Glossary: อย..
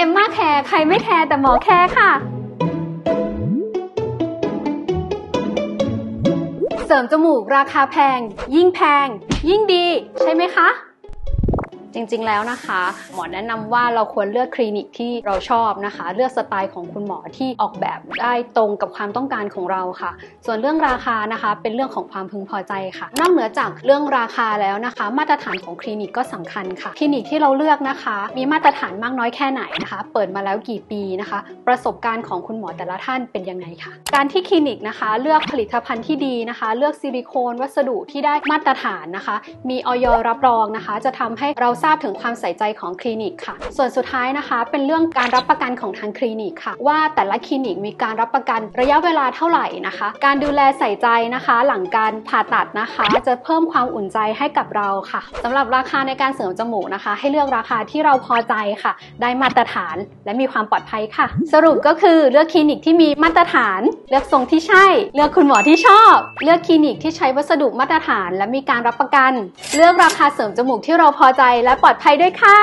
เอ็มม่าแคร์ใครไม่แคร์แต่หมอแคร์ค่ะเสริมจมูกราคาแพงยิ่งแพงยิ่งดีใช่ไหมคะจริงๆแล้วนะคะหมอแนะนำว่าเราควรเลือกคลินิกที่เราชอบนะคะเลือกสไตล์ของคุณหมอที่ออกแบบได้ตรงกับความต้องการของเราค่ะส่วนเรื่องราคานะคะเป็นเรื่องของความพึงพอใจค่ะนอกเหนือจากเรื่องราคาแล้วนะคะมาตรฐานของคลินิกก็สำคัญค่ะคลินิกที่เราเลือกนะคะมีมาตรฐานมากน้อยแค่ไหนนะคะเปิดมาแล้วกี่ปีนะคะประสบการณ์ของคุณหมอแต่ละท่านเป็นยังไงค่ะการที่คลินิกนะคะเลือกผลิตภัณฑ์ที่ดีนะคะเลือกซิลิโคนวัสดุที่ได้มาตรฐานนะคะมีอย.รับรองนะคะจะทำให้เราทราบถึงความใส่ใจของคลินิกค่ะส่วนสุดท้ายนะคะเป็นเรื่องการรับประกันของทางคลินิกค่ะว่าแต่ละคลินิกมีการรับประกันระยะเวลาเท่าไหร่นะคะการดูแลใส่ใจนะคะหลังการผ่าตัดนะคะจะเพิ่มความอุ่นใจให้กับเราค่ะสำหรับราคาในการเสริมจมูกนะคะให้เลือกราคาที่เราพอใจค่ะได้มาตรฐานและมีความปลอดภัยค่ะสรุปก็คือเลือกคลินิกที่มีมาตรฐานเลือกทรงที่ใช่เลือกคุณหมอที่ชอบเลือกคลินิกที่ใช้วัสดุมาตรฐานและมีการรับประกันเลือกราคาเสริมจมูกที่เราพอใจและปลอดภัยด้วยค่ะ